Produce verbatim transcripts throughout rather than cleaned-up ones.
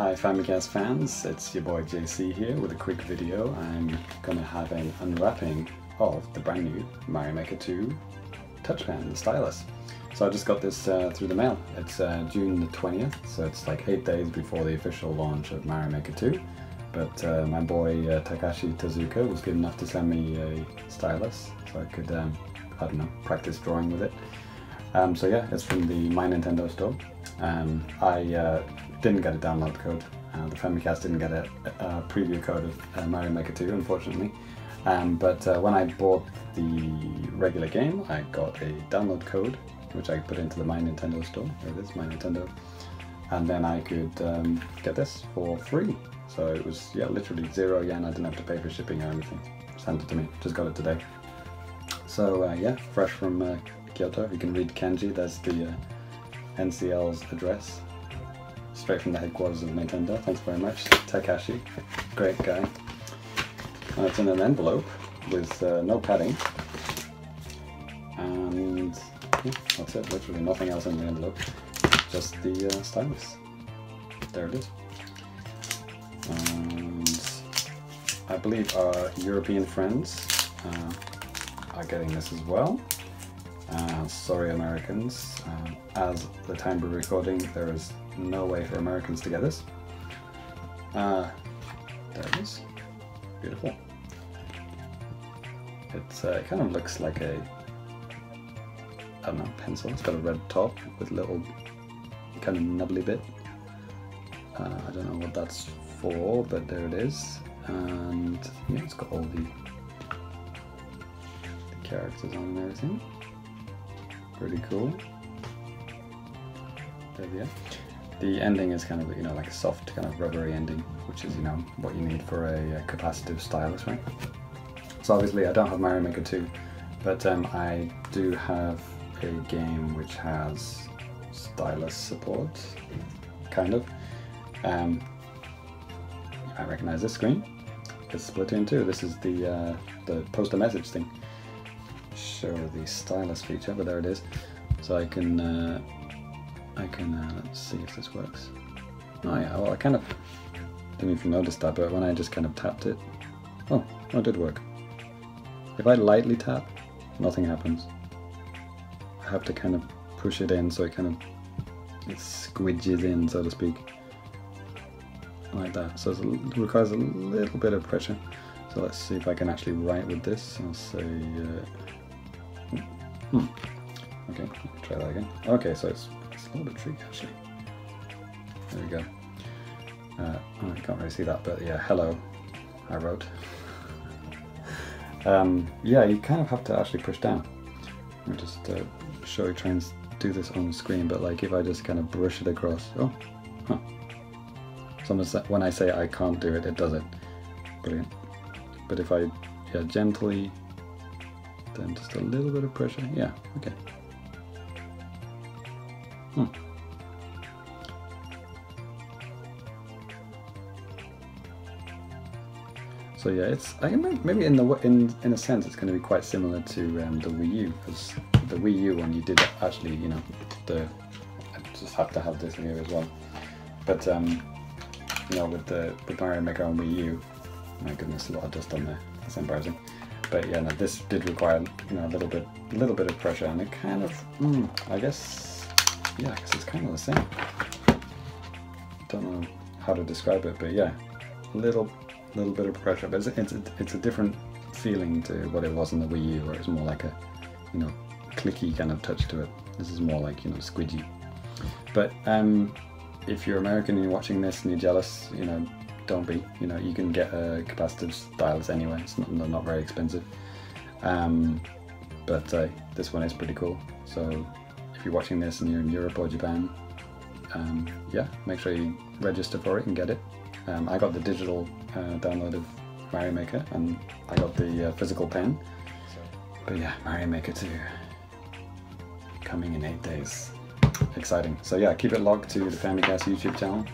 Hi Famicast fans, it's your boy J C here with a quick video. I'm gonna have an unwrapping of the brand new Mario Maker two touchpad and stylus. So I just got this uh, through the mail. It's uh, June the twentieth, so it's like eight days before the official launch of Mario Maker two. But uh, my boy uh, Takashi Tezuka was good enough to send me a stylus so I could, um, I don't know, practice drawing with it. Um, so yeah, it's from the My Nintendo store. Um, I uh, didn't get a download code. Uh, the Famicast didn't get a, a preview code of uh, Mario Maker two, unfortunately. Um, but uh, when I bought the regular game, I got a download code, which I put into the My Nintendo store. There it is, My Nintendo. And then I could um, get this for free. So it was, yeah, literally zero yen. I didn't have to pay for shipping or anything. Sent it to me. Just got it today. So uh, yeah, fresh from uh, Kyoto. You can read Kenji. That's the uh, N C L's address, straight from the headquarters of Nintendo. Thanks very much, Takashi. Great guy. And it's in an envelope with uh, no padding. And yeah, that's it. Literally nothing else in the envelope. Just the uh, stylus. There it is. And I believe our European friends uh, are getting this as well. Uh, sorry Americans, um, as the time we're recording there is no way for Americans to get this. Uh, there it is. Beautiful. It's, uh, it kind of looks like a, I don't know, pencil. It's got a red top with a little kind of nubbly bit. Uh, I don't know what that's for, but there it is. And yeah, it's got all the, the characters on and everything. Pretty cool. There we are. The ending is kind of, you know, like a soft kind of rubbery ending, which is, you know, what you need for a, a capacitive stylus, right? So obviously I don't have Mario Maker two, but um, I do have a game which has stylus support, kind of. Um, I recognize this screen. It's Splatoon two. This is the uh, the post a message thing. Show the stylus feature, but there it is. So I can, uh, I can, uh, let's see if this works. Oh yeah, well I kind of didn't even notice that, but when I just kind of tapped it, oh, oh it did work. If I lightly tap, nothing happens. I have to kind of push it in so it kind of, it squidges in, so to speak. Like that, so it's, it requires a little bit of pressure. So let's see if I can actually write with this. I'll say, uh, Hmm. Okay, try that again. Okay, so it's, it's a little bit tricky actually. There we go. Uh, oh, I can't really see that, but yeah, hello, I wrote. um, yeah, you kind of have to actually push down. I'm just uh, sure try and do this on the screen, but like if I just kind of brush it across, oh, huh. So when I say I can't do it, it does it. Brilliant. But if I yeah, gently. Then just a little bit of pressure. Yeah, okay. Hmm. So yeah, it's I can maybe in the in in a sense it's going to be quite similar to um, the Wii U, because the Wii U one you did actually, you know, the I just have to have this in here as well. But um, you know, with the with Mario Maker on Wii U, my goodness, a lot of dust on there. That's embarrassing. But yeah, no, this did require, you know, a little bit, a little bit of pressure, and it kind of, mm, I guess, yeah, because it's kind of the same. Don't know how to describe it, but yeah, a little, little bit of pressure, but it's, it's, it's a different feeling to what it was in the Wii U, where it's more like a, you know, clicky kind of touch to it. This is more like, you know, squidgy. But um, if you're American and you're watching this and you're jealous, you know. Don't be, you know, you can get a capacitive stylus anyway, it's not, not very expensive. Um, but uh, this one is pretty cool, so if you're watching this and you're in Europe or Japan, um, yeah, make sure you register for it and get it. Um, I got the digital uh, download of Mario Maker and I got the uh, physical pen. But yeah, Mario Maker two, coming in eight days, exciting. So yeah, keep it logged to the Famicast YouTube channel.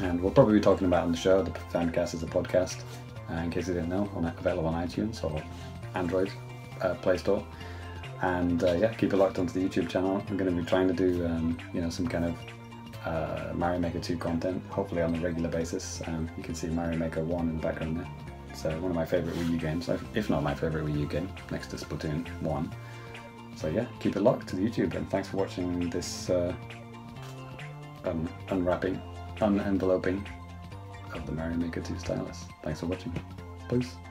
And we'll probably be talking about on the show. The Famicast is a podcast, uh, in case you didn't know, on, available on iTunes or Android uh, Play Store. And uh, yeah, keep it locked onto the YouTube channel. I'm going to be trying to do, um, you know, some kind of uh, Mario Maker two content, hopefully on a regular basis. Um, you can see Mario Maker one in the background there. So one of my favourite Wii U games, if not my favourite Wii U game, next to Splatoon one. So yeah, keep it locked to the YouTube, and thanks for watching this uh, un unwrapping, unenveloping of the Mario Maker two stylus. Thanks for watching. Peace.